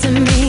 to me.